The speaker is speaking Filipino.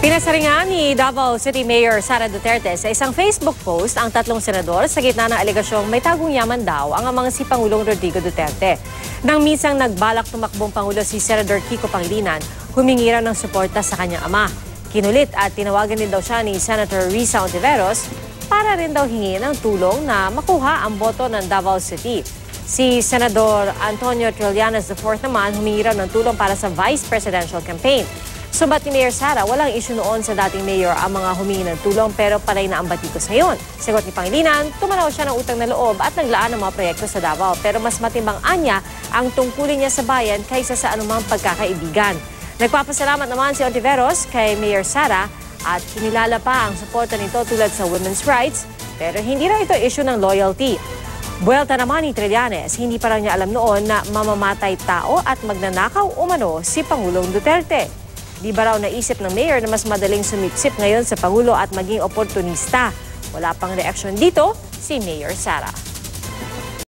Pinasaringan ni Davao City Mayor Sara Duterte sa isang Facebook post ang tatlong senador sa gitna ng alegasyong may tagong yaman daw ang amang si Pangulong Rodrigo Duterte. Nang minsang nagbalak tumakbong Pangulo si Senador Kiko Pangilinan, humingi raw ng suporta sa kanyang ama. Kinulit at tinawagan din daw siya ni Senator Risa Ortiveros para rin daw hingi ng tulong na makuha ang boto ng Davao City. Si Senador Antonio Trillanes IV naman humingi raw ng tulong para sa Vice Presidential Campaign. Sumbat ni Mayor Sara, walang isyu noon sa dating mayor ang mga humingi ng tulong pero palay na ang batikos ngayon. Sagot ni Pangilinan, tumanaw siya ng utang na loob at naglaan ng mga proyekto sa Davao pero mas matimbang anya ang tungkulin niya sa bayan kaysa sa anumang pagkakaibigan. Nagpapasalamat naman si Ortiveros kay Mayor Sara at kinilala pa ang suporta nito tulad sa women's rights pero hindi raw ito isyu ng loyalty. Buwelta naman ni Trillanes, hindi pa raw niya alam noon na mamamatay tao at magnanakaw umano si Pangulong Duterte. Di ba raw naisip ng mayor na mas madaling sumipsip ngayon sa Pangulo at maging oportunista? Wala pang reaksyon dito si Mayor Sara.